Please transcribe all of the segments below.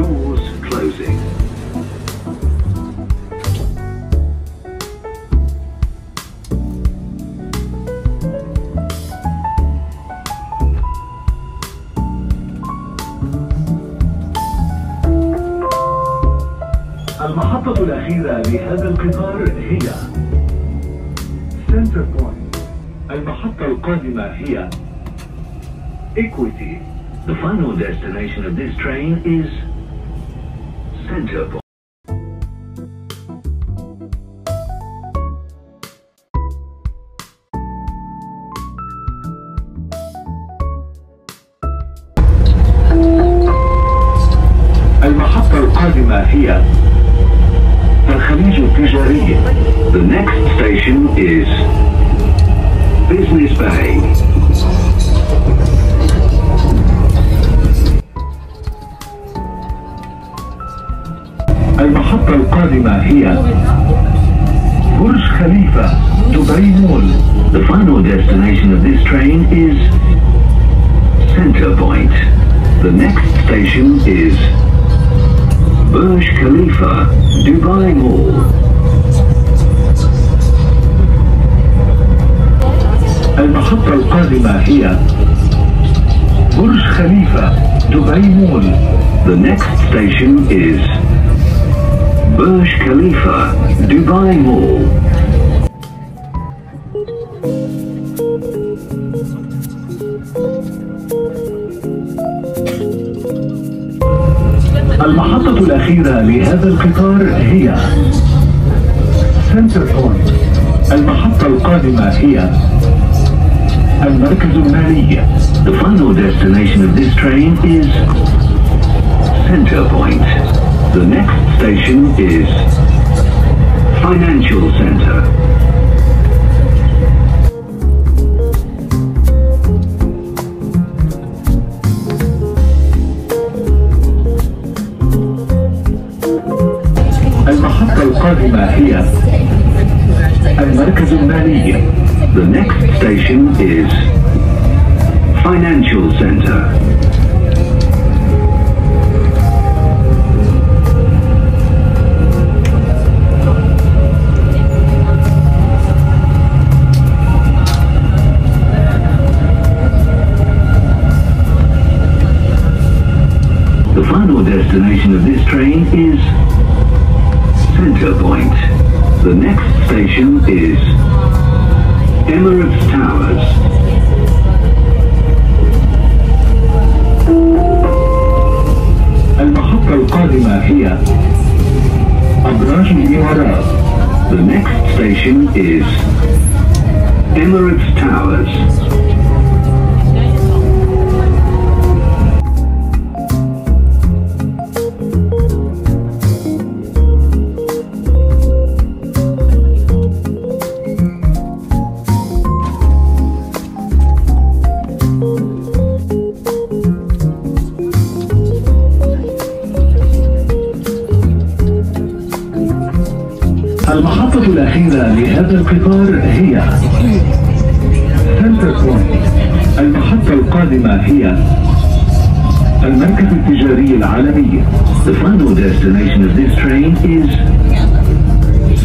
doors closing. المحطة الأخيرة لهذا القطار هي Centrepoint. المحطة القادمة هي Equity. The final destination of this train is Centrepoint. المحطة القادمة هي الخليج التجاري. The next station is Business Bay. المحطة القادمة هي برج خليفة دبي مول. The final destination of this train is Centrepoint. The next station is Burj Khalifa Dubai Mall. المحطة القادمة هي برج خليفة دبي مول. The next station is Burj Khalifa, Dubai Mall. المحطة الأخيرة لهذا القطار هي Centrepoint. المحطة القادمة هي المركز المالي. The final destination of this train is Centrepoint. The next station is Financial Center. المحطة القادمة هي المركز المالي. The next station is Financial Center. The final destination of this train is Centrepoint. The next station is Emirates Towers. المحطة القادمة هي أبراج الإمارات. The next station is Emirates Towers. المحطة الأخيرة لهذا القطار هي Centrepoint. المحطة القادمة هي المركز التجاري العالمي. The final destination of this train is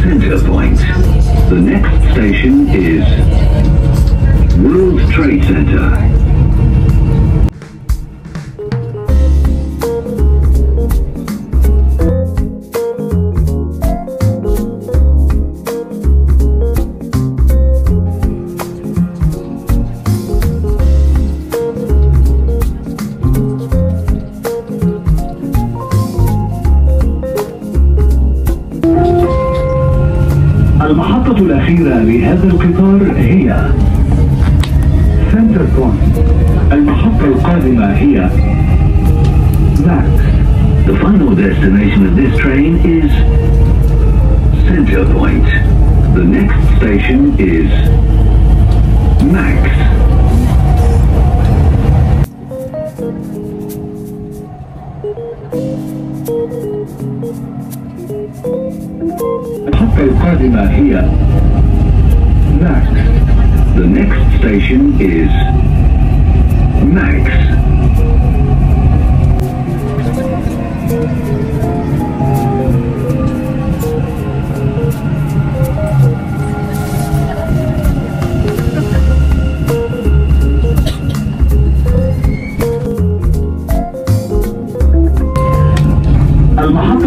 Centrepoint. The next station is World Trade Center. المحطة الأخيرة لهذا القطار هي Centrepoint. المحطة القادمة هي Max. The final destination of this train is Centrepoint. The next station is Max. المحطة القادمة هي Max. The next station is Max. المحطة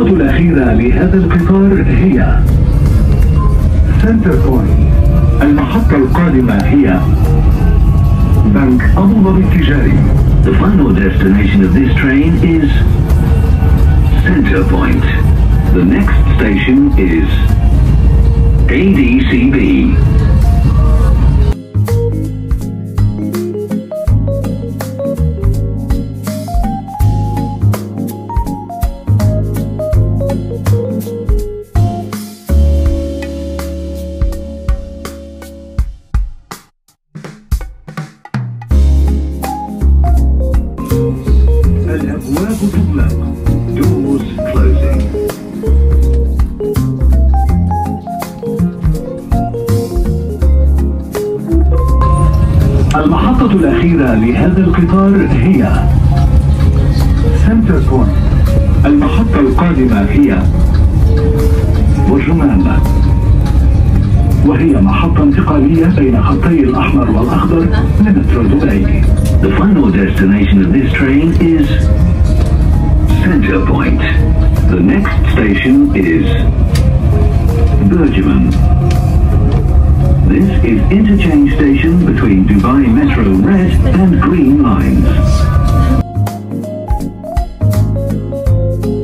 الأخيرة لهذا القطار هي سنتر بوينت. المحطة القادمة هي بنك أبو ظبي التجاري. The final destination of this train is Centrepoint. The next station is ADCB. المحطة الأخيرة لهذا القطار هي سنتر بوينت. المحطة القادمة هي برجمان، وهي محطة انتقالية بين خطي الأحمر والأخضر لمترو دبي. The final destination of this train is Centrepoint. The next station is Burjuman. This is interchange station between Dubai Metro Red and Green lines. المحطة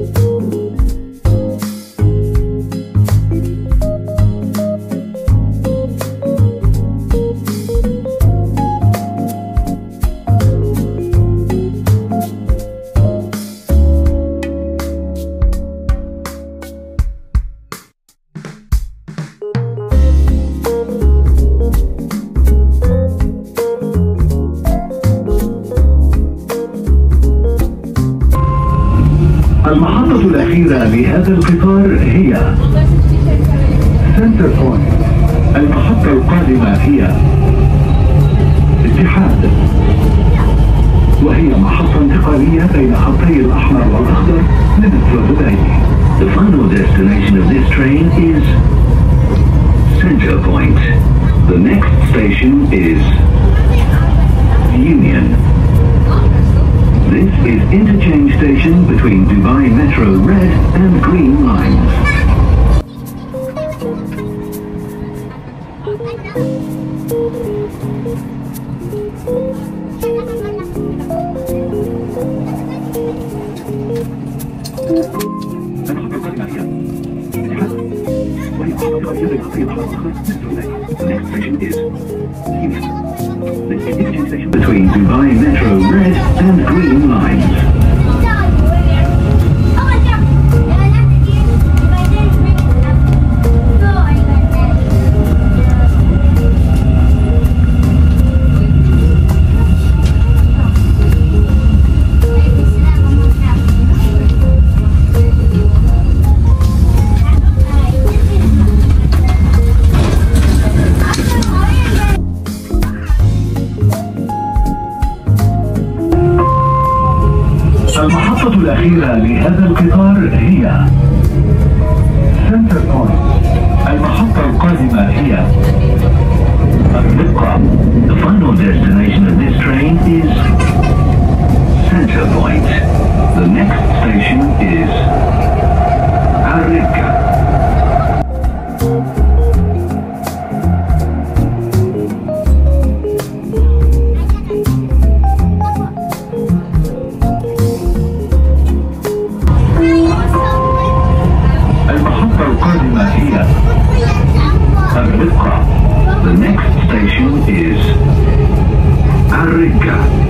الأخيرة لهذا القطار هي سنتر بوينت. المحطة القادمة هي اتحاد، وهي محطة انتقالية بين خطي الأحمر والأخضر لمترو دبي. The final destination of this train is Centrepoint. The next station is Union. This is interchange station between Dubai Metro Red and Green lines. The next station is Union. The interchange station between Dubai Metro Red and Green lines. المحطة الأخيرة لهذا القطار هي سنتر بوينت. المحطة القادمة هي الرقة. The final destination of this train is Centrepoint. The next station is Rigga. The next station is Rigga.